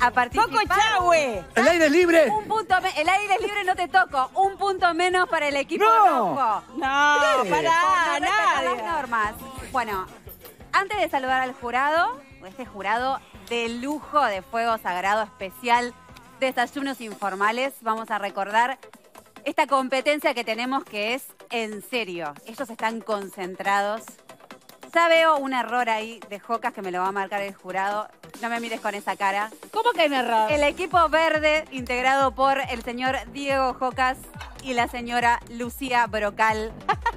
a participar. ¡Coco Echagüe! ¡El aire es libre! Un punto, el aire es libre, no te toco. Un punto menos para el equipo rojo. No, para nada. No las normas. Bueno, antes de saludar al jurado, este jurado de lujo de Fuego Sagrado especial Desayunos Informales, vamos a recordar esta competencia que tenemos que es en serio. Ellos están concentrados. Ya veo un error ahí de Jocas que me lo va a marcar el jurado. No me mires con esa cara. ¿Cómo que hay un error? El equipo verde, integrado por el señor Diego Jocas y la señora Lucía Brocal,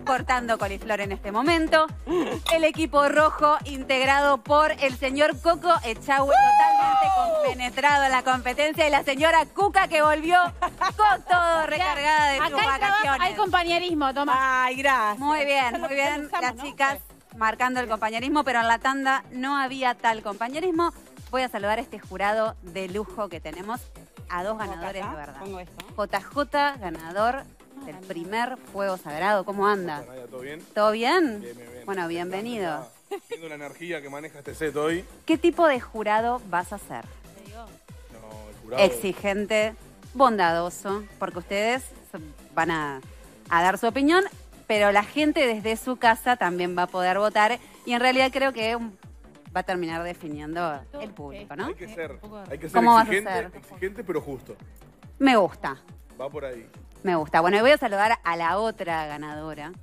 cortando coliflor en este momento. El equipo rojo, integrado por el señor Coco Echagüe, totalmente compenetrado en la competencia, y la señora Cuca, que volvió con todo recargada de sus vacaciones. Hay compañerismo, Tomás. Ay, gracias. Muy bien, las chicas. Marcando el compañerismo, pero en la tanda no había tal compañerismo. Voy a saludar a este jurado de lujo que tenemos, a dos ganadores de verdad. JJ, ganador del primer Fuego Sagrado. ¿Cómo anda? ¿Todo bien? ¿Todo bien? Bien, bien, bien. Bueno, bienvenido. Viendo la energía que maneja este set hoy. ¿Qué tipo de jurado vas a ser? Te digo. No, el jurado... Exigente, bondadoso, porque ustedes van a dar su opinión, pero la gente desde su casa también va a poder votar y en realidad creo que va a terminar definiendo el público, ¿no? Hay que ser exigente pero justo. Me gusta. Va por ahí. Me gusta. Bueno, y voy a saludar a la otra ganadora,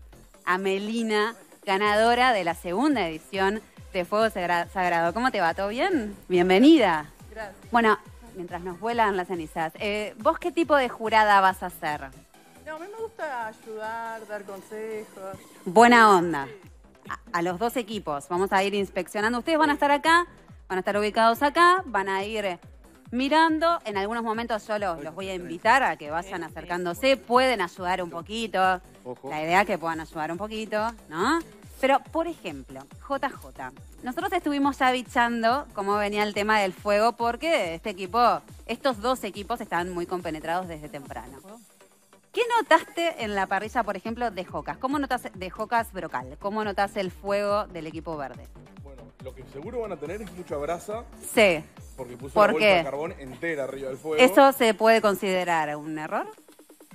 a Melina, ganadora de la segunda edición de Fuego Sagrado. ¿Cómo te va? ¿Todo bien? Bienvenida. Gracias. Bueno, mientras nos vuelan las cenizas, ¿vos qué tipo de jurada vas a ser? No, a mí me gusta ayudar, dar consejos. Buena onda. A los dos equipos. Vamos a ir inspeccionando. Ustedes van a estar acá, van a estar ubicados acá, van a ir mirando. En algunos momentos yo los voy a invitar a que vayan acercándose. Pueden ayudar un poquito. La idea es que puedan ayudar un poquito, ¿no? Pero, por ejemplo, JJ. Nosotros estuvimos ya bichando cómo venía el tema del fuego porque este equipo, estos dos equipos están muy compenetrados desde temprano. ¿Qué notaste en la parrilla, por ejemplo, de Jocas? ¿Cómo notas de Jocas Brocal? ¿Cómo notas el fuego del equipo verde? Bueno, lo que seguro van a tener es mucha brasa. Sí. Porque puso una bolsa de carbón entera arriba del fuego. ¿Eso se puede considerar un error?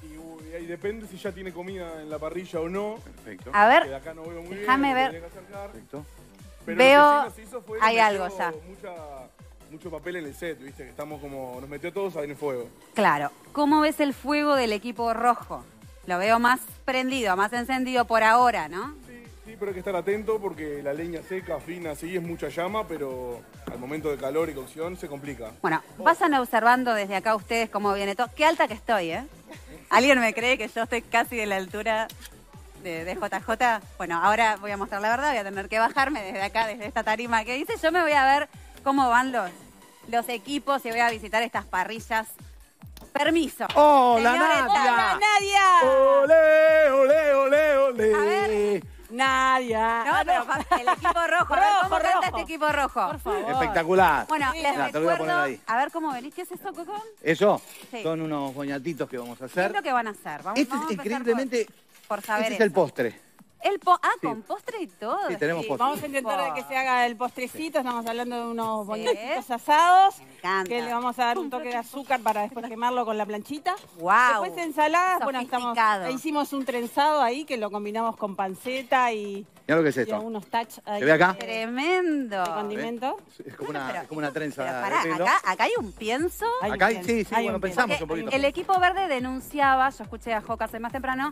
Y ahí depende si ya tiene comida en la parrilla o no. Perfecto. A ver, de acá no veo muy déjame bien, ver. Perfecto. Pero veo, lo que sí nos hizo fue hay algo ya. Mucho papel en el set, ¿viste? Que estamos como... Nos metió todos ahí en el fuego. Claro. ¿Cómo ves el fuego del equipo rojo? Lo veo más prendido, más encendido por ahora, ¿no? Sí, sí, pero hay que estar atento porque la leña seca, fina, sí, es mucha llama, pero al momento de calor y cocción se complica. Bueno, pasan observando desde acá ustedes cómo viene todo. Qué alta que estoy, ¿eh? ¿Alguien me cree que yo estoy casi de la altura de JJ? Bueno, ahora voy a mostrar la verdad, voy a tener que bajarme desde acá, desde esta tarima que hice. Yo me voy a ver cómo van los equipos y voy a visitar estas parrillas. Permiso. ¡Hola, Nadia! ¡Hola, Nadia! ¡Olé, olé, olé, olé! A ver. Nadia. No, pero el equipo rojo. A ver, ¿cómo canta este equipo rojo? Por favor. Espectacular. Bueno, sí, les recuerdo, voy a poner ahí. A ver cómo venís. ¿Qué es esto, Coco? ¿Eso? Sí. Son unos boñatitos que vamos a hacer. ¿Qué es lo que van a hacer? Vamos a increíblemente... Por saber este es el postre. Sí. Con postre y todo. Sí, tenemos postre. Vamos a intentar que se haga el postrecito. Sí. Estamos hablando de unos bonitos asados. Me encanta. Que le vamos a dar un toque de azúcar para después quemarlo con la planchita. Wow. Después de ensaladas, bueno, hicimos un trenzado ahí que lo combinamos con panceta y... Mirá lo que es esto. Unos touch ahí. ¿Se ve acá? Tremendo. De condimento. Es como una trenza. Pero pará, acá hay un pienso. Acá hay, sí, bueno, pensamos un poquito. El equipo verde denunciaba, yo escuché a Jocas más temprano,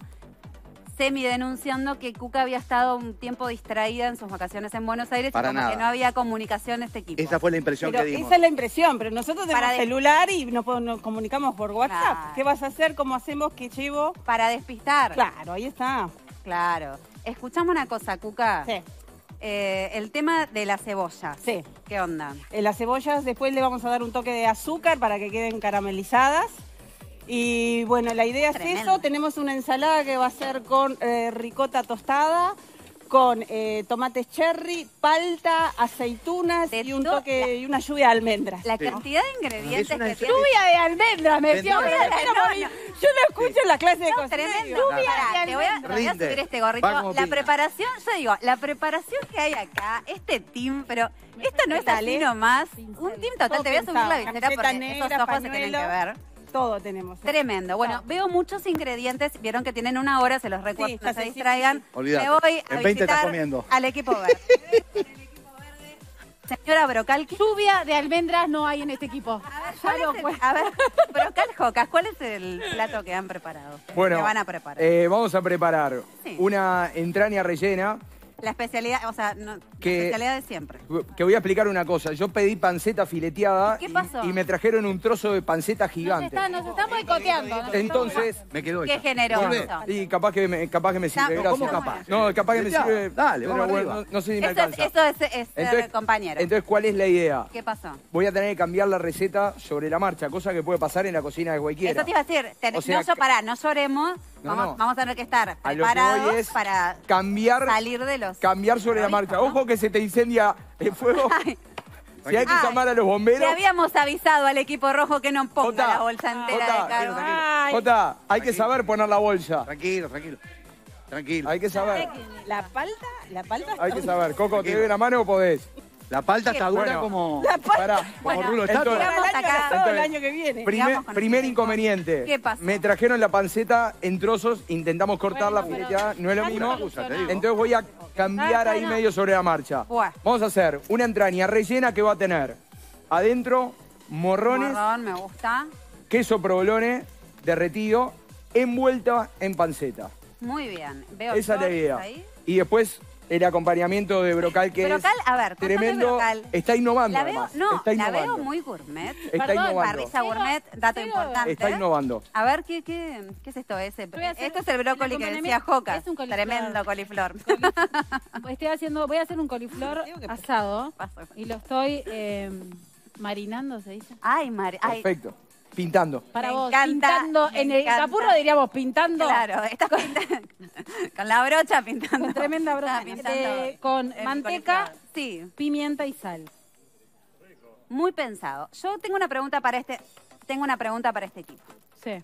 denunciando que Cuca había estado un tiempo distraída en sus vacaciones en Buenos Aires y como que no había comunicación de este equipo. Esa fue la impresión que dimos. Esa es la impresión, pero nosotros tenemos celular y nos comunicamos por WhatsApp. Claro. ¿Qué vas a hacer? ¿Cómo hacemos? ¿Qué llevo? Para despistar. Claro, ahí está. Claro. Escuchamos una cosa, Cuca. Sí. El tema de las cebollas. Sí. ¿Qué onda? Las cebollas después le vamos a dar un toque de azúcar para que queden caramelizadas. Y bueno, la idea es eso. Tenemos una ensalada que va a ser con ricota tostada, con tomate cherry, palta, aceitunas y un toque y una lluvia de almendras. La cantidad de ingredientes que tiene. Lluvia de almendras, me decía. Yo lo escucho en la clase de cocina. Tremendo. Pará, te voy a subir este gorrito. Vamos, la preparación, yo digo, la preparación que hay acá, este team, pero esto no es así nomás. Un team total, te voy a subir la visera porque esos ojos se tienen que ver. Todo tenemos. Tremendo. Bueno, veo muchos ingredientes. Vieron que tienen una hora, se los recuerdo, no se distraigan. Me voy a visitar al equipo verde. Señora Brocal, ¿qué? Lluvia de almendras no hay en este equipo. A ver, Brocal Jocas, ¿cuál es el plato que han preparado? Bueno, que van a preparar. Vamos a preparar una entraña rellena. La especialidad, o sea, no, que, la especialidad de siempre. Que voy a explicar una cosa. Yo pedí panceta fileteada. ¿Qué pasó? Y me trajeron un trozo de panceta gigante. Nos están boicoteando. Entonces, me quedó esta. Qué generoso. Y capaz que me sirve. No, ¿cómo capaz? No, capaz que me sirve. Dale, vamos arriba. No sé si me alcanza. Eso es compañero. Entonces, ¿cuál es la idea? ¿Qué pasó? Voy a tener que cambiar la receta sobre la marcha, cosa que puede pasar en la cocina de cualquiera. Eso te iba a decir. O sea, no lloremos. Vamos a tener que estar preparados para salir de los... Cambiar sobre la marcha. ¿No? Ojo que se te incendia el fuego. Si hay que llamar a los bomberos. Le habíamos avisado al equipo rojo que no ponga la bolsa entera de carne. Jota, hay que saber poner la bolsa. Tranquilo. Hay que saber. La palta. Hay que saber. Coco, ¿te doy la mano o podés? La palta está dura como... La palta. Como rulo estatua. Todo el año que viene. Primer inconveniente. ¿Qué pasa? Me trajeron la panceta en trozos, intentamos cortarla, fileteada, no es lo mismo. Entonces voy a cambiar ahí medio sobre la marcha. Vamos a hacer una entraña rellena que va a tener adentro morrones. Morrón, me gusta. Queso provolone derretido, envuelta en panceta. Muy bien. Veo esa es la idea. Y después... El acompañamiento de Brocal, que es a ver, tremendo, Brocal. Está innovando. La veo, la veo muy gourmet. Está innovando. Parrisa gourmet, dato importante. Está innovando. A ver, ¿qué es esto? Esto es el brócoli que decía Jocas. Es un coliflor. Tremendo coliflor. Voy a hacer un coliflor asado y lo estoy marinando, se dice. Perfecto. Pintando. Para vos, pintando. En el capurro diríamos pintando. Claro, estás pintando. Con la brocha pintando. Con tremenda brocha pintando. Con manteca, pimienta y sal. Muy pensado. Yo tengo una pregunta para este equipo. Sí.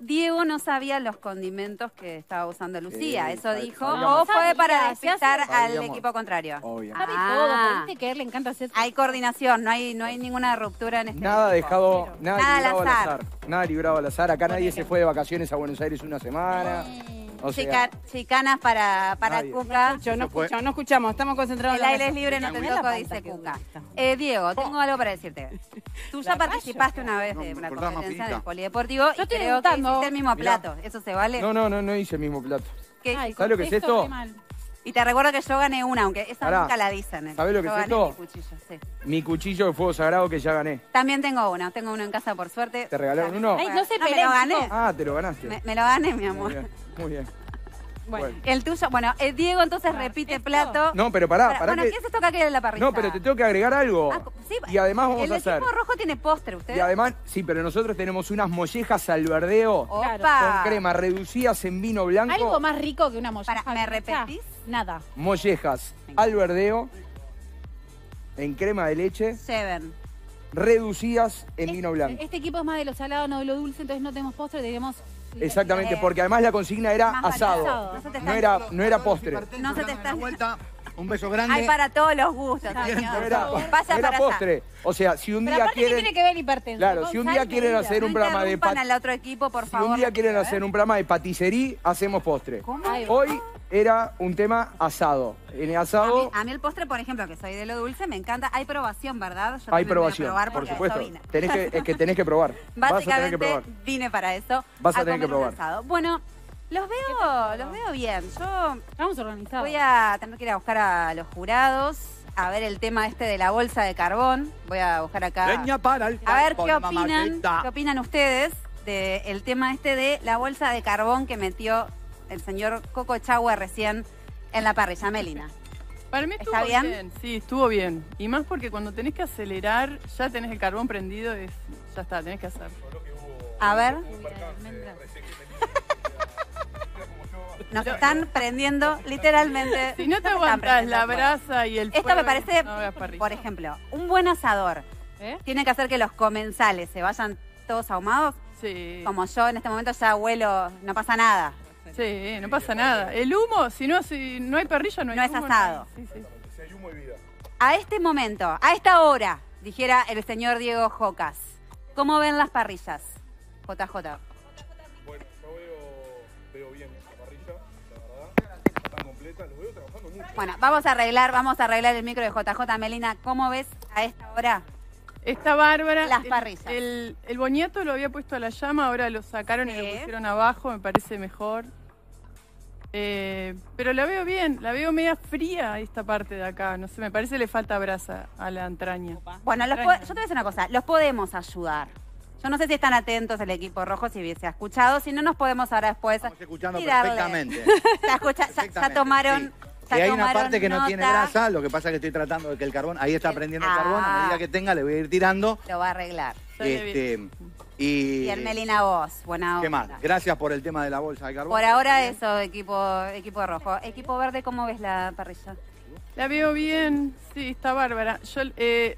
Diego no sabía los condimentos que estaba usando Lucía, eso dijo. O fue para despistar al equipo contrario. Obvio. Sabe todo, viste que a él le encanta hacer. Hay coordinación, no hay ninguna ruptura en este nada librado al azar. Nada librado al azar. Acá nadie se fue de vacaciones a Buenos Aires una semana. O sea, chicanas para Cuca. No escuchamos, estamos concentrados. El aire es libre, no te toco, dice Cuca. Diego, tengo algo para decirte. Tú ya participaste una vez de la competencia del polideportivo. Yo estoy degustando. Hiciste el mismo plato, ¿eso se vale? No hice el mismo plato. ¿Sabes lo que es esto? Y te recuerdo que yo gané una, aunque esa nunca la dicen. ¿Sabes lo que es esto? Mi cuchillo de fuego sagrado que ya gané. También tengo uno en casa, por suerte. ¿Te regalaron uno? Ay, no sé, pero me lo gané. Ah, te lo ganaste. Me lo gané, mi amor. Muy bien. Bueno. El tuyo, Diego, entonces repite plato. No, pero pará. Bueno, ¿qué es esto acá que hay en la parrilla? No, pero te tengo que agregar algo. Y además vamos a hacer... El equipo rojo tiene postre, ¿ustedes? Y además, pero nosotros tenemos unas mollejas al verdeo. Opa. Con crema, reducidas en vino blanco. Algo más rico que una molleja. ¿Me repetís? Nada. Mollejas al verdeo, en crema de leche. Reducidas en vino blanco. Este equipo es más de lo salado, no de lo dulce, entonces no tenemos postre, tenemos... Exactamente, porque además la consigna era asado. No era postre. No se te está... Un beso grande. Hay para todos los gustos. Era postre. O sea, si un día quieren... tiene que ver hipertensión. Claro, si un día quieren hacer un programa de... Si un día quieren hacer un programa de paticería, hacemos postre. Hoy era un tema asado. En el asado... A mí el postre, por ejemplo, que soy de lo dulce, me encanta. Hay probación, ¿verdad? Hay probación, por supuesto. Tenés que probar. Básicamente vine para eso. Vas a tener que probar. Bueno... Los veo bien. Yo estamos organizados. Voy a tener que ir a buscar a los jurados, a ver el tema este de la bolsa de carbón. Voy a buscar acá. A ver qué opinan ustedes del tema este de la bolsa de carbón que metió el señor Coco Echagüe recién en la parrilla. Melina. Para mí estuvo bien. Sí, estuvo bien. Y más porque cuando tenés que acelerar, ya tenés el carbón prendido y ya está, tenés que hacer. A ver. Nos están prendiendo literalmente. Si no te aguantas la brasa y el fuego. Esto me parece, no, por ejemplo, un buen asador. Tiene que hacer que los comensales se vayan todos ahumados. Sí. Como yo en este momento ya huelo, no pasa nada. Sí, no pasa nada. El humo, si no hay parrilla, no hay humo. No es asado. No hay... Sí, sí. Si hay humo, hay vida. A este momento, a esta hora, dijera el señor Diego Jocas, ¿cómo ven las parrillas? JJ. Bueno, yo veo bien la parrilla, la verdad. Están completas, los veo trabajando mucho. Bueno, vamos a arreglar el micro de JJ. Melina, ¿cómo ves a esta hora? Está bárbara. Las parrillas. El boñeto lo había puesto a la llama, ahora lo sacaron y lo pusieron abajo, me parece mejor. Pero la veo bien, la veo media fría esta parte de acá, no sé, me parece que le falta brasa a la entraña. Bueno, yo te voy a decir una cosa, los podemos ayudar. Yo no sé si están atentos el equipo rojo, si se ha escuchado, si no nos podemos ahora después... Estamos escuchando perfectamente. Ya tomaron... Sí. Si hay una parte que no tiene brasa, lo que pasa es que estoy tratando de que el carbón, ahí está prendiendo el carbón, a medida que tenga le voy a ir tirando. Lo va a arreglar. Bien, Melina, vos, buena onda. ¿Qué más? Gracias por el tema de la bolsa de carbón. Por ahora eso, equipo rojo. Equipo verde, ¿cómo ves la parrilla? La veo bien, sí, está bárbara. Yo le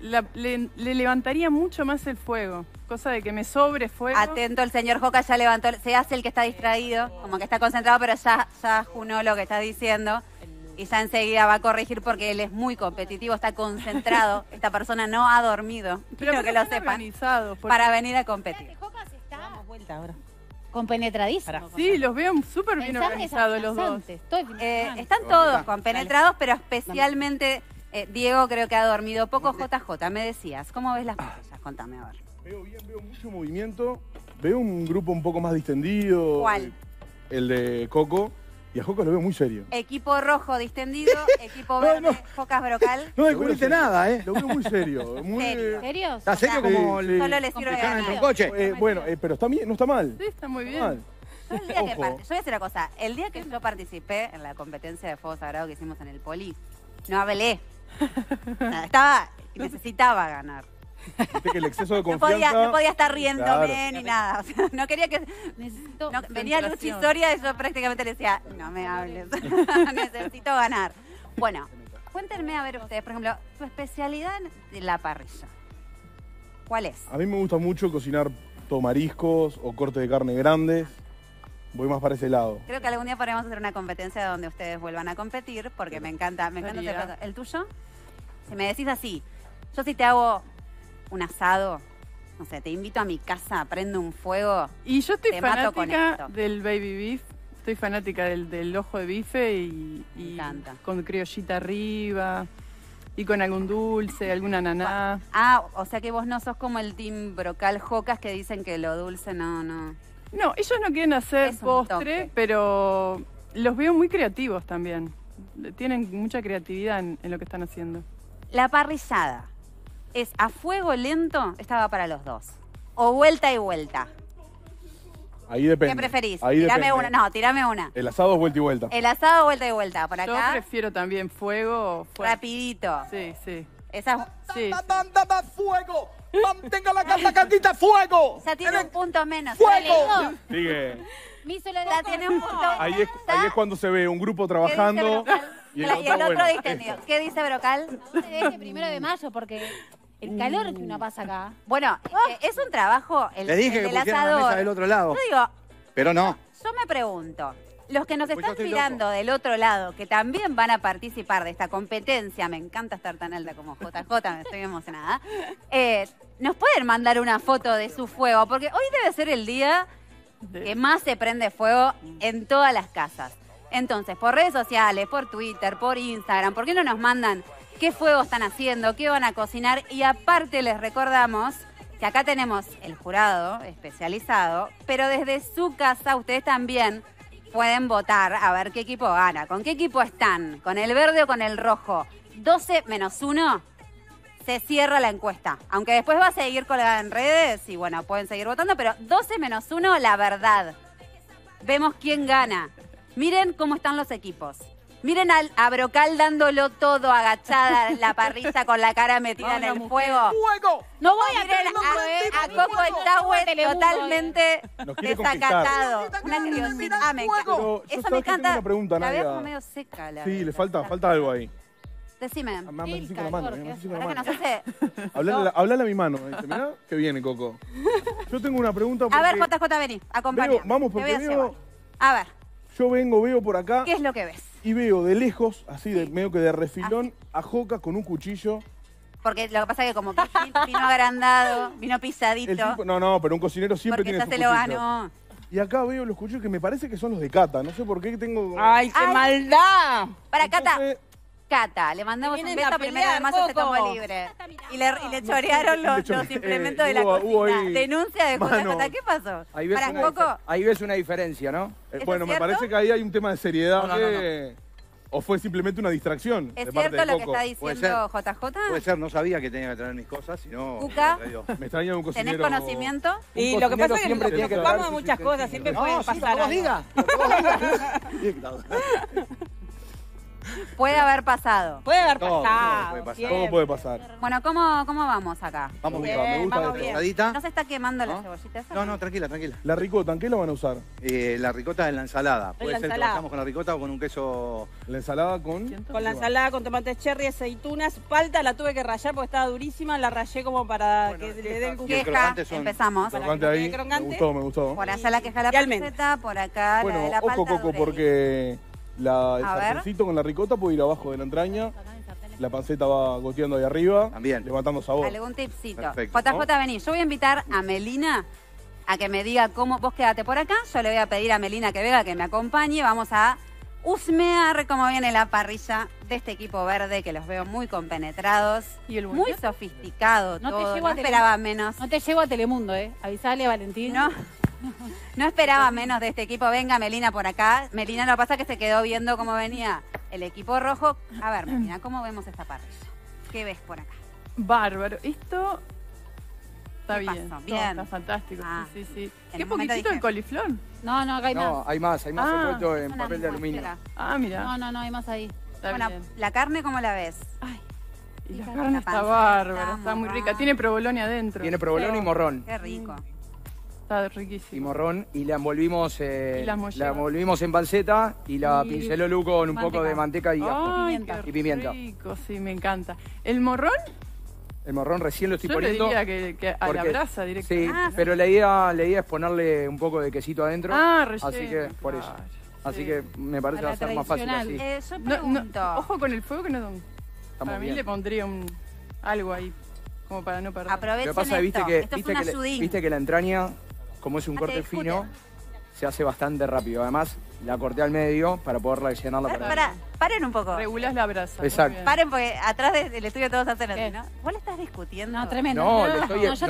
levantaría mucho más el fuego, cosa de que me sobre fuego. Atento, el señor Joca ya levantó, se hace el que está distraído, como que está concentrado, pero ya junó lo que está diciendo. Y ya enseguida va a corregir porque él es muy competitivo, está concentrado. Esta persona no ha dormido, quiero que lo sepan, para venir a competir. Jocas está compenetradísimo. Sí, los veo súper bien organizados los dos. Están todos compenetrados, pero especialmente Diego creo que ha dormido poco. JJ, me decías, ¿cómo ves las cosas? Contame, a ver. Veo bien, veo mucho movimiento, veo un grupo un poco más distendido. ¿Cuál? El de Coco. Y a Jocas lo veo muy serio. Equipo rojo distendido, equipo verde, Jocas Brocal. No descubriste nada, ¿eh? Lo veo muy serio. Muy, ¿serio? ¿Está serio como le dejaron en un coche? Bueno, pero está bien, no está mal. Sí, está muy bien. Está mal. Yo voy a decir una cosa. El día que yo participé en la competencia de Fuego Sagrado que hicimos en el Poli, no hablé. Necesitaba ganar. Que el exceso de confianza... No podía estar riéndome ni nada. O sea, no quería que... venía Luchi Soria y yo prácticamente le decía, no me hables, necesito ganar. Bueno, cuéntenme, a ver ustedes, por ejemplo, su especialidad en la parrilla. ¿Cuál es? A mí me gusta mucho cocinar mariscos o cortes de carne grandes. Voy más para ese lado. Creo que algún día podremos hacer una competencia donde ustedes vuelvan a competir, porque me encanta este plato. ¿El tuyo? Si me decís así, yo si te hago... un asado, no sé, te invito a mi casa, prendo un fuego. Y yo estoy fanática del baby beef, estoy fanática del ojo de bife y con criollita arriba y con algún dulce, alguna naná. O sea que vos no sos como el team Brocal Jocas que dicen que lo dulce no. No, ellos no quieren hacer postre, pero los veo muy creativos también. Tienen mucha creatividad en lo que están haciendo. La parrillada. ¿Es a fuego lento? Estaba para los dos. ¿O vuelta y vuelta? Ahí depende. ¿Qué preferís? Tirame una. El asado es vuelta y vuelta. El asado vuelta y vuelta. Por acá. Yo prefiero también fuego. Rapidito. Sí, sí. Esa... Sí. ¡Fuego! ¡Mantenga la casa caldita! ¡Fuego! Ya tiene un punto menos. ¡Fuego! Sigue. Mi soledad tiene un punto menos. Ahí es cuando se ve un grupo trabajando. Y el otro distendido. ¿Qué dice Brocal? No se deje primero de mayo porque... El calor que uno pasa acá. Bueno, es un trabajo el asador. Le dije que pusieran la mesa del otro lado. Yo digo... Pero no. Yo me pregunto, los que nos están mirando del otro lado, que también van a participar de esta competencia, me encanta estar tan alta como JJ, me estoy emocionada, nos pueden mandar una foto de su fuego, porque hoy debe ser el día que más se prende fuego en todas las casas. Entonces, por redes sociales, por Twitter, por Instagram, ¿por qué no nos mandan qué fuego están haciendo, qué van a cocinar? Y aparte les recordamos que acá tenemos el jurado especializado, pero desde su casa ustedes también pueden votar a ver qué equipo gana. ¿Con qué equipo están? ¿Con el verde o con el rojo? 12-1 se cierra la encuesta. Aunque después va a seguir colgada en redes y bueno, pueden seguir votando, pero 12-1, la verdad. Vemos quién gana. Miren cómo están los equipos. Miren a Brocal dándolo todo, agachada en la parrilla con la cara metida en el fuego. ¡Fuego! No voy a miren a Coco Echagüe totalmente desacatado. Una criosita. Ah, me encanta. Eso me encanta. Una pregunta, la veo como medio seca. La sí, le falta algo ahí. Decime. Hablale a mi mano. Mirá que viene, Coco. Yo tengo una pregunta. A ver, JJ, vení, acompáñame. Vamos, porque veo... A ver. Yo veo por acá. ¿Qué es lo que ves? Y veo de lejos, así de medio que de refilón, así, a Jocas con un cuchillo. Porque lo que pasa es que como vino agrandado, vino pisadito. Tipo, no, pero un cocinero siempre tiene su cuchillo. Porque ya se lo ganó. Y acá veo los cuchillos que me parece que son los de Cata. No sé por qué tengo... ¡Ay, qué maldad! Para entonces, Cata, le mandamos un beso primero, además se tomó libre. Y le chorearon los implementos de la cocina. Denuncia de JJ, ¿qué pasó? Ahí ves, ahí ves una diferencia, ¿no? Bueno, me parece que ahí hay un tema de seriedad. No. ¿O fue simplemente una distracción? ¿Es cierto lo que está diciendo JJ? Puede ser, no sabía que tenía que traer mis cosas, sino... Cuca, me extraña un cocinero. ¿Tenés conocimiento? Y lo que pasa es que nos ocupamos de muchas cosas, siempre pueden pasar. ¡No, diga! Puede haber pasado. Puede haber pasado. ¿Cómo puede pasar? Bueno, ¿cómo vamos acá? Vamos bien, me gusta la ensaladita. ¿No se está quemando la cebollita esa? No, tranquila, tranquila. ¿La ricota? ¿En qué la van a usar? La ricota en la ensalada. Puede ser que pasamos con la ricota o con un queso... ¿La ensalada con...? Con la ensalada, con tomates cherry, aceitunas, palta, la tuve que rallar porque estaba durísima, la rayé como para que le den gusto. Queja, empezamos. Crocante ahí, me gustó, me gustó. Por allá la queja de la panceta, por acá la de la palta. Bueno, ojo, Coco, porque... El sartencito con la ricota puede ir abajo de la entraña. La panceta va goteando ahí arriba. También. Levantando sabor. Algún tipcito. Perfecto, JJ, ¿no? Vení. Yo voy a invitar a Melina a que me diga cómo... Vos quédate por acá. Yo le voy a pedir a Melina que venga, que me acompañe. Vamos a husmear cómo viene la parrilla de este equipo verde, que los veo muy compenetrados. ¿Y el muy sofisticado no todo. Te llevo no esperaba menos. No te llevo a Telemundo, ¿eh? Avisale, Valentín. No. No esperaba menos de este equipo. Venga, Melina, por acá. Melina, lo que pasa es que se quedó viendo cómo venía el equipo rojo. A ver, Melina, ¿cómo vemos esta parrilla? ¿Qué ves por acá? Bárbaro. Esto está bien. No, está fantástico. Ah, sí. ¿Qué poquitito de coliflor? No, acá hay más. No, hay más. Envuelto en papel de aluminio. Espera. Ah, mira. No, hay más ahí. Está bueno, bien. ¿La carne cómo la ves? Ay. Y la carne está bárbara, está muy rica. Tiene provolone adentro. Tiene provolone y morrón. Qué rico. Está riquísimo. Y morrón, y la envolvimos, en panceta y la pinceló Lu con un poco de manteca y ajo y pimienta. Rico, sí, me encanta. ¿El morrón? El morrón recién lo estoy poniendo. Yo le diría que a la brasa directamente. Sí, pero la idea es ponerle un poco de quesito adentro. Ah, relleno. Así que, por eso. Así que me parece que va a ser más fácil así. Yo pregunto. Ojo con el fuego que no... Para mí le pondría algo ahí, como para no perder. Aprovechen esto. Viste que la entraña... Como es un corte fino, se hace bastante rápido. Además, la corté al medio para poder rellenarla. Paren un poco. Regulás la brasa. Exacto. Paren porque atrás del estudio todos hacen así, ¿no? ¿Vos le estás discutiendo? No, tremendo. No, le estoy... No, es un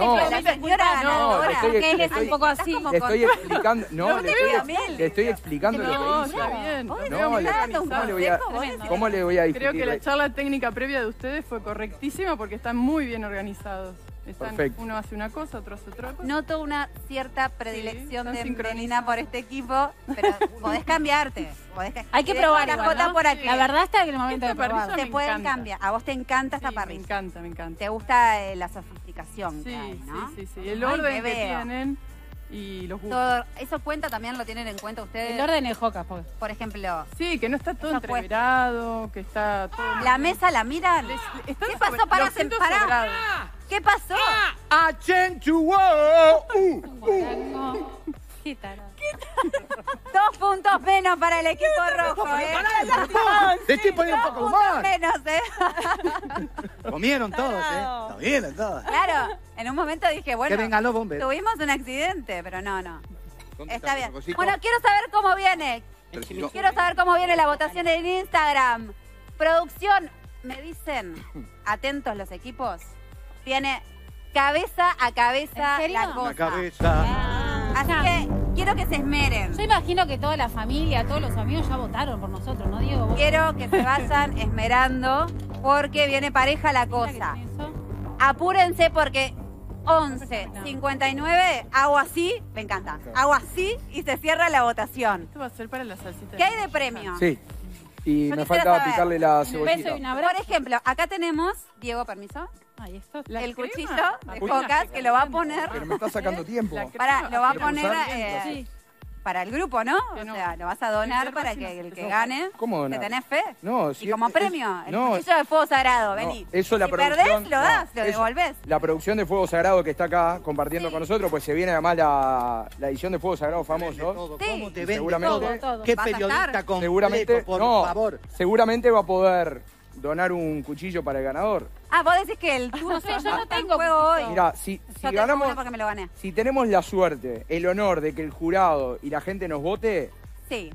poco así. Le estoy explicando... No, le estoy explicando lo que hice. No, está bien. ¿Cómo le voy a discutir? Creo que la charla técnica previa de ustedes fue correctísima porque están muy bien organizados. Están, uno hace una cosa, otro hace otra cosa. Noto una cierta predilección de Melina por este equipo, pero podés cambiarte. Hay que probar igual, Jota, ¿no? Por aquí. La verdad está en el momento de probar. Se pueden cambiar. A vos te encanta esta parrilla. Me encanta. Te gusta la sofisticación que hay, ¿no? Sí. El orden que tienen y los gustos. Todo, eso cuenta también, lo tienen en cuenta ustedes. El orden de Jocas, por ejemplo. Sí, que no está todo entreverado, que está todo... La mesa la miran. ¿Qué pasó para separar? ¿Qué pasó? ¡Achentuó! Quítalo. 2 puntos menos para el equipo rojo, ¿eh? Te estoy poniendo un poco más. Menos, ¿eh? Comieron todos, ¿eh? Comieron todos. Claro, en un momento dije, bueno, tuvimos un accidente, pero no. Está bien. Bueno, quiero saber cómo viene. Quiero saber cómo viene la votación en Instagram. Producción, me dicen, atentos los equipos. Tiene cabeza a cabeza la cosa. La cabeza. Así que quiero que se esmeren. Yo imagino que toda la familia, todos los amigos ya votaron por nosotros, ¿no, Diego? Quiero que se vayan esmerando porque viene pareja la cosa. Apúrense porque 11:59, hago así, me encanta, hago así y se cierra la votación. Esto va a ser para la salsita. ¿Qué hay de premio? Sí. Y yo me faltaba saber, picarle la cebollita. Por ejemplo, acá tenemos, Diego, permiso. Ahí está. El cuchillo de Jocas que lo va a poner. Pero me está sacando tiempo. Para, lo va a poner para el grupo, ¿no? O sea, lo vas a donar para que el que gane. ¿Cómo donar? ¿Te tenés fe? No, sí. Y como premio, el cuchillo de Fuego Sagrado, vení. Eso la producción. Si perdés, lo das, lo devolvés. La producción de Fuego Sagrado que está acá compartiendo con nosotros, pues se viene además la edición de Fuego Sagrado famoso. ¿Cómo te vende todo? ¿Qué periodista completo, por favor? Seguramente va a poder donar un cuchillo para el ganador. Ah, vos decís que el tuyo. No sé, yo no tengo juego hoy. Mira, si ganamos, me lo gané. Si tenemos la suerte, el honor de que el jurado y la gente nos vote, sí,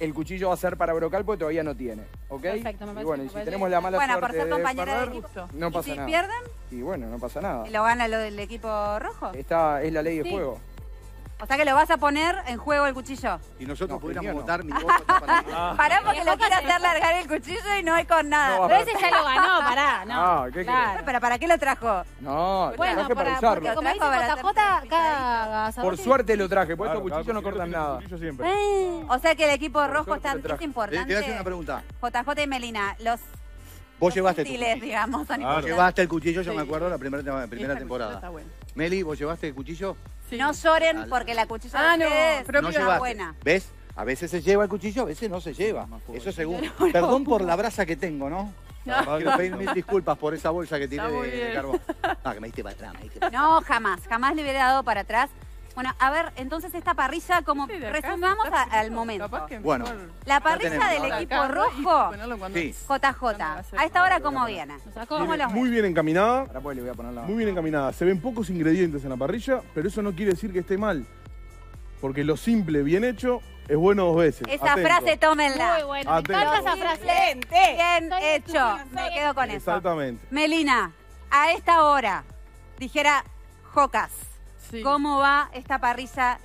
el cuchillo va a ser para Brocal porque todavía no tiene, ¿ok? Perfecto, me parece. Y bueno, y si tenemos la mala suerte por ser compañera de equipo, no pasa nada. ¿Y si pierden? Y bueno, no pasa nada. ¿Lo gana lo del equipo rojo? Esta es la ley de juego. O sea que lo vas a poner en juego el cuchillo. Y nosotros pudiéramos votar mi voto. Pará porque lo quiere hacer largar el cuchillo y no es con nada. No, pero ese ya lo ganó, pará. No, ¿qué claro. ¿Pero para qué lo trajo? No, bueno, para usarlo. Como dice JJ, cada... Por suerte lo traje, porque estos cuchillos no cortan nada. O sea que el equipo rojo es importante. Te voy a hacer una pregunta. JJ y Melina, los... Vos llevaste el cuchillo, yo me acuerdo, la primera temporada. Meli, ¿vos llevaste el cuchillo? Sí. No lloren porque la cuchilla de ustedes no es buena. ¿Ves? A veces se lleva el cuchillo, a veces no se lleva. Eso según. Perdón por la brasa que tengo, ¿no? Quiero pedir mil disculpas por esa bolsa que tiene de carbón. No, que me diste para atrás. No, jamás le hubiera dado para atrás. Bueno, a ver, entonces esta parrilla, como resumamos al momento. Bueno, la parrilla del equipo rojo, JJ. A esta hora, ¿cómo viene? Muy bien encaminada. Muy bien encaminada. Se ven pocos ingredientes en la parrilla, pero eso no quiere decir que esté mal. Porque lo simple, bien hecho, es bueno dos veces. Esa frase, tómenla. Muy buena. Me encanta esa frase. Bien hecho. Me quedo con eso. Exactamente. Melina, a esta hora, dijera Jocas. Sí. ¿Cómo va esta parrilla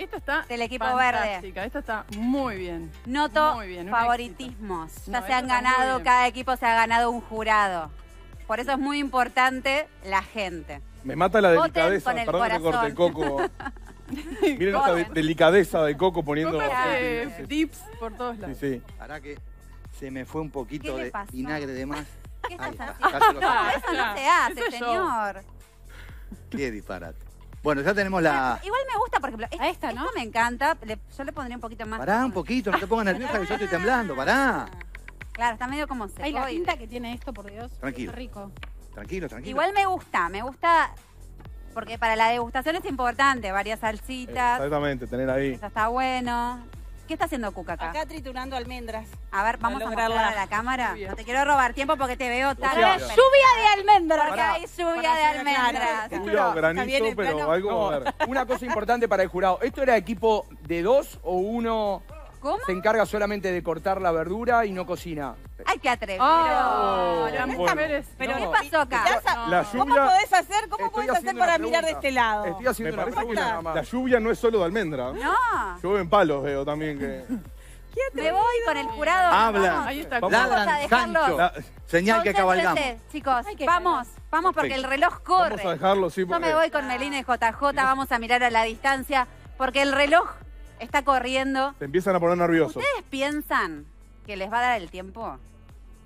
del equipo verde? Esta está muy bien. Noto muy bien, favoritismos. Ya se han ganado, cada equipo se ha ganado un jurado. Por eso es muy importante la gente. Me mata la delicadeza. Voten con el corazón. Perdón que corte, Coco. Miren esta delicadeza de Coco poniendo... tips por todos lados. Sí, sí. Ahora que se me fue un poquito de vinagre de más. ¿Qué estás haciendo? No, eso no se hace, señor. Qué disparate. Bueno, ya tenemos la... Igual me gusta, por ejemplo, esta, ¿no? Me encanta. Yo le pondría un poquito más. Pará, un poquito, no te pongas nerviosa que yo estoy temblando, pará. Claro, está medio como seco. Ay, la pinta que tiene esto, por Dios. Tranquilo. Es rico. Tranquilo, tranquilo. Igual me gusta, porque para la degustación es importante, varias salsitas. Exactamente, tener ahí. Eso está bueno. ¿Qué está haciendo Cuca acá? Acá triturando almendras. A ver, vamos a mostrarla a la cámara. No te quiero robar tiempo porque te veo tan... lluvia de almendras. Porque hay lluvia de almendras. Lluvia, granizo, pero algo... Una cosa importante para el jurado. ¿Esto era equipo de dos o uno se encarga solamente de cortar la verdura y no cocina? ¡Ay, qué atrevido! ¿Pero qué pasó acá? ¿Cómo podés hacer para mirar de este lado? Estoy haciendo una pregunta. La lluvia no es solo de almendra. No. Llueve en palos, veo también que... Me voy con el jurado. Habla. Ahí está. Vamos a dejarlo. Señal que cabalgamos. Chicos, vamos porque el reloj corre. Vamos a dejarlo, sí. Yo me voy con Melina y JJ, vamos a mirar a la distancia porque el reloj está corriendo. Se empiezan a poner nerviosos. ¿Ustedes piensan que les va a dar el tiempo?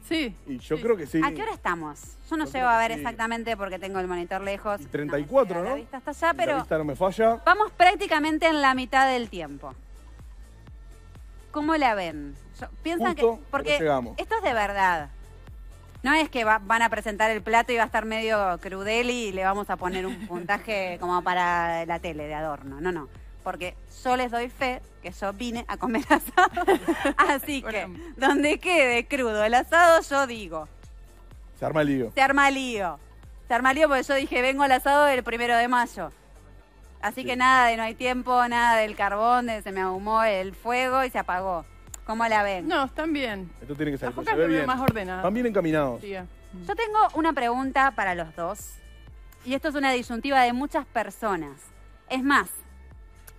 Sí. Y yo creo que sí. ¿A qué hora estamos? Yo no llego a ver exactamente porque tengo el monitor lejos. 34, ¿no? La vista está allá, pero... La vista no me falla. Vamos prácticamente en la mitad del tiempo. ¿Cómo la ven? Piensan que... Porque esto es de verdad. No es que van a presentar el plato y va a estar medio crudel y le vamos a poner un puntaje como para la tele de adorno. No, no. Porque yo les doy fe que yo vine a comer asado. Así que, donde quede crudo el asado, yo digo... Se arma el lío. Se arma el lío. Se arma el lío porque yo dije, vengo al asado el 1 de mayo. Así que nada de no hay tiempo, nada del carbón, de se me ahumó el fuego y se apagó. ¿Cómo la ven? No, están bien. Esto tiene que salir, se ve bien. Más ordenada. Están bien encaminados. Sí. Yo tengo una pregunta para los dos. Y esto es una disyuntiva de muchas personas. Es más...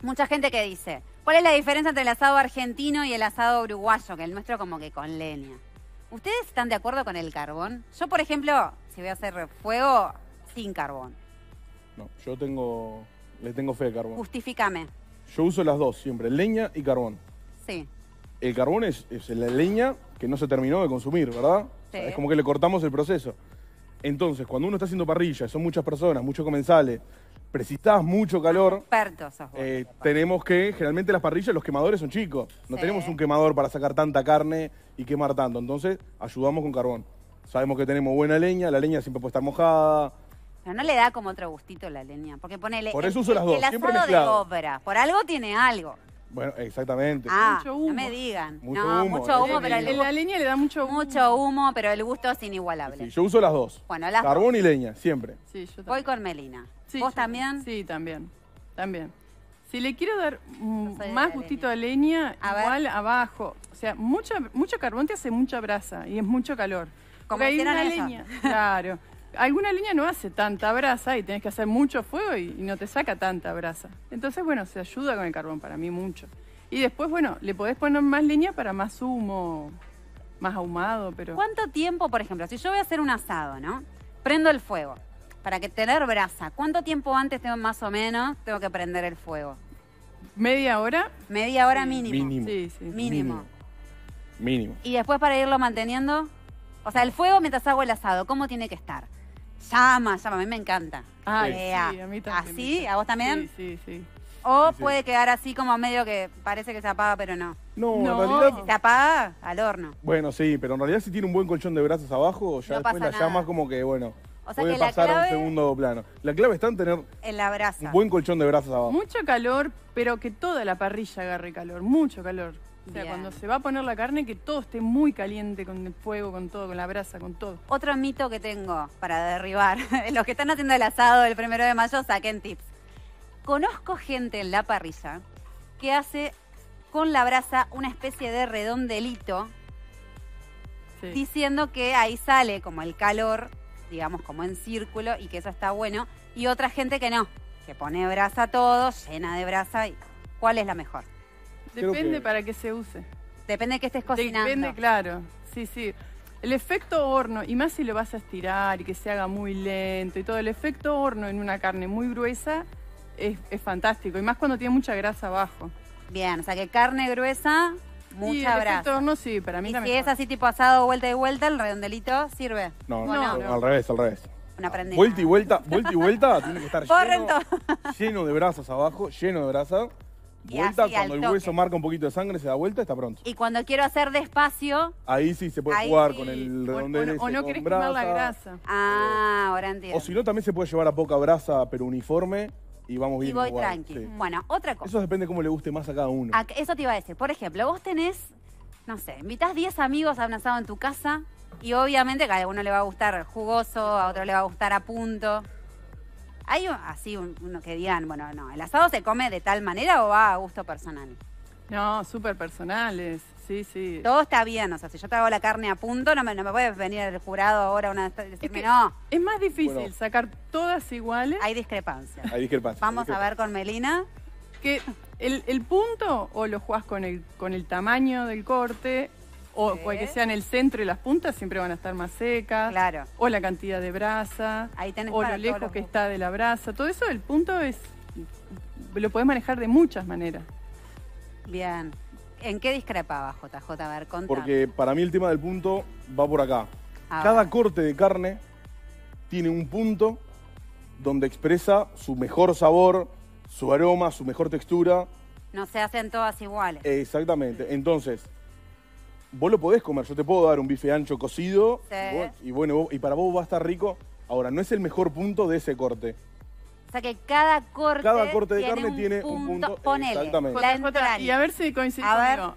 Mucha gente que dice, ¿cuál es la diferencia entre el asado argentino y el asado uruguayo? Que el nuestro como que con leña. ¿Ustedes están de acuerdo con el carbón? Yo, por ejemplo, si voy a hacer fuego, sin carbón. No, yo le tengo fe al carbón. Justifícame. Yo uso las dos siempre, leña y carbón. Sí. El carbón es la leña que no se terminó de consumir, ¿verdad? Sí. Es como que le cortamos el proceso. Entonces, cuando uno está haciendo parrilla, son muchas personas, muchos comensales, precisás mucho calor. Expertos, tenemos que, generalmente las parrillas, los quemadores son chicos. No tenemos un quemador para sacar tanta carne y quemar tanto. Entonces, ayudamos con carbón. Sabemos que tenemos buena leña, la leña siempre puede estar mojada. Pero no le da como otro gustito la leña, porque ponele... Por eso uso las dos, el siempre mezclado. De obra, por algo tiene algo. Bueno, exactamente. Ah, mucho humo. No me digan. Mucho humo. Mucho humo, pero la leña le da mucho humo. Mucho humo, pero el gusto es inigualable. Sí, yo uso las dos. Bueno, las carbón y leña, siempre. Sí, yo también. Voy con Melina. Sí, ¿vos también? Sí, también. También. Si le quiero dar más gustito a leña, igual abajo. O sea, mucho carbón te hace mucha brasa y es mucho calor. Como hicieron leña. Claro. Alguna leña no hace tanta brasa y tenés que hacer mucho fuego y no te saca tanta brasa. Entonces, bueno, se ayuda con el carbón para mí mucho. Y después, bueno, le podés poner más leña para más humo, más ahumado, pero... ¿Cuánto tiempo, por ejemplo, si yo voy a hacer un asado, ¿no? Prendo el fuego para que tener brasa. ¿Cuánto tiempo antes tengo más o menos tengo que prender el fuego? ¿Media hora? Media hora mínimo. Mínimo. Sí, sí. Mínimo. Mínimo. Y después para irlo manteniendo... O sea, el fuego mientras hago el asado, ¿cómo tiene que estar? Llama, llama, a mí me encanta. Ay, sí, a mí también. ¿Así? ¿A vos también? Sí, sí, sí. O sí, puede quedar así como medio que parece que se apaga, pero no. No, no. En realidad... Si se apaga, al horno. Bueno, sí, pero en realidad si tiene un buen colchón de brasas abajo, ya no después la llamas como que, bueno, o sea, puede que pasar a un segundo plano. La clave está en tener en la brasa. Un buen colchón de brasas abajo. Mucho calor, pero que toda la parrilla agarre calor, mucho calor. O sea, cuando se va a poner la carne, que todo esté muy caliente con el fuego, con todo, con la brasa, con todo. Otro mito que tengo para derribar. Los que están haciendo el asado del 1 de mayo, saquen tips. Conozco gente en la parrilla que hace con la brasa una especie de redondelito diciendo que ahí sale como el calor, digamos como en círculo, y que eso está bueno. Y otra gente que no, que pone brasa todo, llena de brasa. Y ¿cuál es la mejor? Depende que... para qué se use. Depende de que estés cocinando. Depende, claro. Sí, sí. El efecto horno, y más si lo vas a estirar y que se haga muy lento y todo, el efecto horno en una carne muy gruesa es fantástico. Y más cuando tiene mucha grasa abajo. Bien, o sea que carne gruesa, mucha brasa. El efecto horno, sí, para mí y también. Si es así tipo asado, vuelta y vuelta, el redondelito, ¿sirve? No, no, no. Al revés, al revés. Una prendida. Vuelta y vuelta, tiene que estar lleno de brasas abajo, lleno de brasa. Vuelta, cuando el hueso marca un poquito de sangre, se da vuelta, está pronto. Y cuando quiero hacer despacio... Ahí sí se puede jugar con el redondel. O no querés quemar la grasa. Ah, ahora entiendo. O si no, también se puede llevar a poca brasa, pero uniforme, y vamos bien. Y voy tranqui. Sí. Bueno, otra cosa. Eso depende de cómo le guste más a cada uno. Eso te iba a decir. Por ejemplo, vos tenés, no sé, invitás 10 amigos a un asado en tu casa, y obviamente a uno le va a gustar jugoso, a otro le va a gustar a punto... ¿Hay así uno que digan, bueno, no, el asado se come de tal manera o va a gusto personal? No, súper personales, sí, sí. Todo está bien, o sea, si yo te hago la carne a punto, no me puedes venir el jurado ahora una decirme, es que no. Es más difícil sacar todas iguales. Hay discrepancias. Hay discrepancias. Vamos a ver con Melina. Que el punto o lo jugás con el tamaño del corte... O que sea en el centro y las puntas siempre van a estar más secas. Claro. O la cantidad de brasa. Ahí tenés o lo lejos que está de la brasa. Todo eso, el punto es... Lo podés manejar de muchas maneras. Bien. ¿En qué discrepaba, JJ? A ver, contame. Porque para mí el tema del punto va por acá. Cada corte de carne tiene un punto donde expresa su mejor sabor, su aroma, su mejor textura. No se hacen todas iguales. Exactamente. Entonces... Vos lo podés comer, yo te puedo dar un bife ancho cocido y para vos va a estar rico. Ahora, no es el mejor punto de ese corte. O sea que cada corte de carne tiene un punto. Ponele, exactamente. Y a ver si coincide conmigo.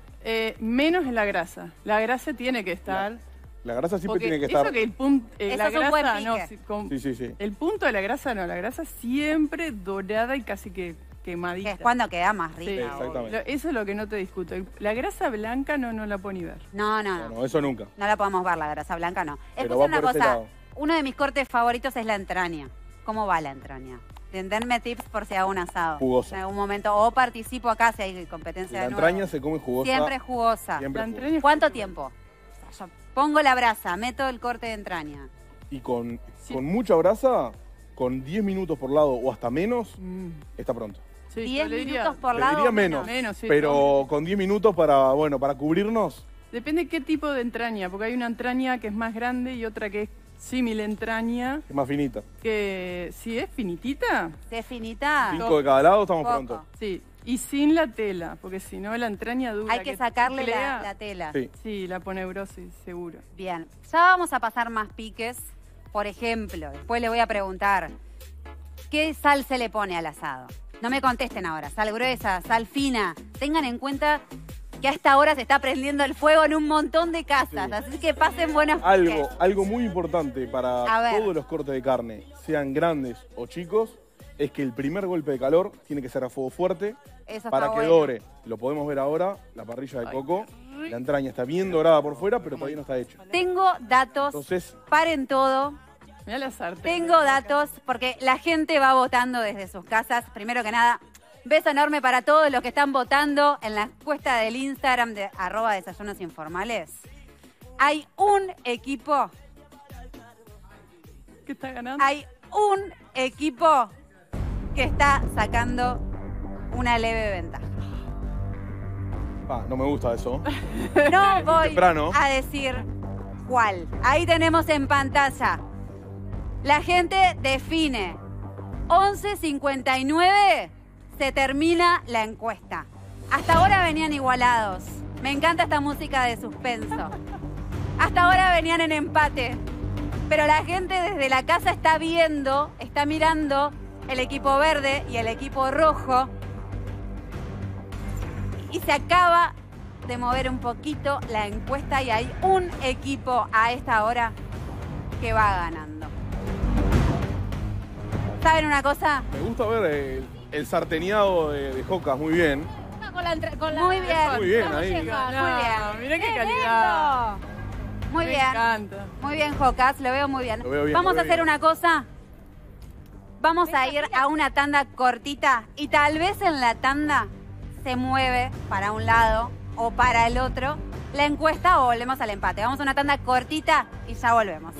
Menos en la grasa. La grasa tiene que estar. La grasa siempre tiene que estar. Que la grasa no. Sí, sí, sí. El punto de la grasa no. La grasa siempre dorada y casi que quemadita. Es cuando queda más rica. Sí, exactamente. Eso es lo que no te discuto. La grasa blanca no la puedo ni ver. No, eso nunca. No la podemos ver, la grasa blanca no. Escuchen una cosa, uno de mis cortes favoritos es la entraña. ¿Cómo va la entraña? Denme tips por si hago un asado. Jugosa. En algún momento, o participo acá si hay competencia de nuevo. La entraña se come jugosa. Siempre jugosa. ¿Cuánto tiempo? O sea, yo pongo la brasa, meto el corte de entraña. Y con mucha brasa, con 10 minutos por lado o hasta menos, está pronto. Sí, 10 minutos por lado. Diría menos, pero con 10 minutos para cubrirnos, Depende qué tipo de entraña, porque hay una entraña que es más grande y otra que es símil entraña. Es más finita. Que si es finitita. Si es finita. 5 de cada lado, estamos prontos. Sí, y sin la tela, porque si no la entraña dura. Hay que sacarle la tela. Sí. Sí, la poneurosis, seguro. Bien, ya vamos a pasar más piques. Por ejemplo, después le voy a preguntar, ¿qué sal se le pone al asado? No me contesten ahora, sal gruesa, sal fina. Tengan en cuenta que a esta hora se está prendiendo el fuego en un montón de casas, sí. Así que pasen buenas piques. Algo muy importante para todos los cortes de carne, sean grandes o chicos, es que el primer golpe de calor tiene que ser a fuego fuerte. Eso para que dore. Lo podemos ver ahora, la parrilla de Coco, la entraña está bien dorada por fuera, pero todavía no está hecha. Tengo datos, entonces, paren todo. Mirá la sartén. Tengo datos porque la gente va votando desde sus casas. Primero que nada, beso enorme para todos los que están votando en la encuesta del Instagram de @desayunosinformales. Hay un equipo. ¿Qué está ganando? Hay un equipo que está sacando una leve ventaja. No me gusta eso. No voy a decir cuál. Ahí tenemos en pantalla. La gente define. 11:59 se termina la encuesta. Hasta ahora venían igualados. Me encanta esta música de suspenso. Hasta ahora venían en empate. Pero la gente desde la casa está viendo, está mirando el equipo verde y el equipo rojo. Y se acaba de mover un poquito la encuesta y hay un equipo a esta hora que va ganando. ¿Saben una cosa? Me gusta ver el sarteneado de Jocas, muy bien. Muy bien, ahí. Mirá qué calidad. Muy bien. Me encanta. Muy bien, Jocas, lo veo muy bien. Lo veo bien. Vamos a hacer una cosa. Vamos a ir a una tanda cortita y tal vez en la tanda se mueve para un lado o para el otro la encuesta o volvemos al empate. Vamos a una tanda cortita y ya volvemos.